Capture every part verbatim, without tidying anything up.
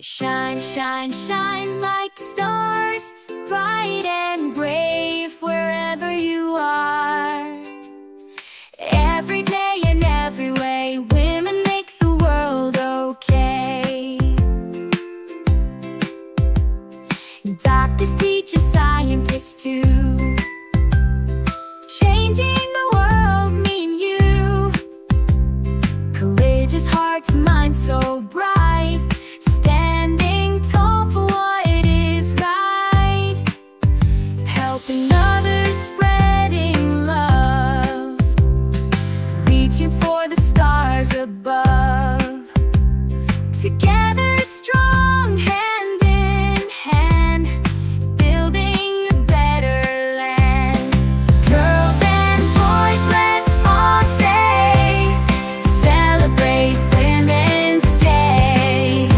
Shine, shine, shine like stars, bright and brave wherever you are. Every day and every way, women make the world okay. Doctors, teachers, scientists too. Changing the world, me and you. Courageous hearts, minds so bright. Above, together strong, hand in hand, building a better land. Girls and boys, let's all say, celebrate Women's Day.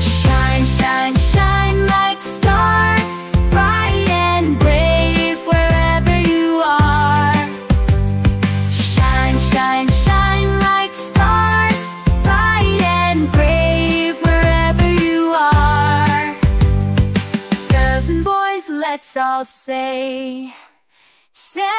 Shine, shine, shine like stars, bright and brave wherever you are. Shine, shine, shine. Let's all say, say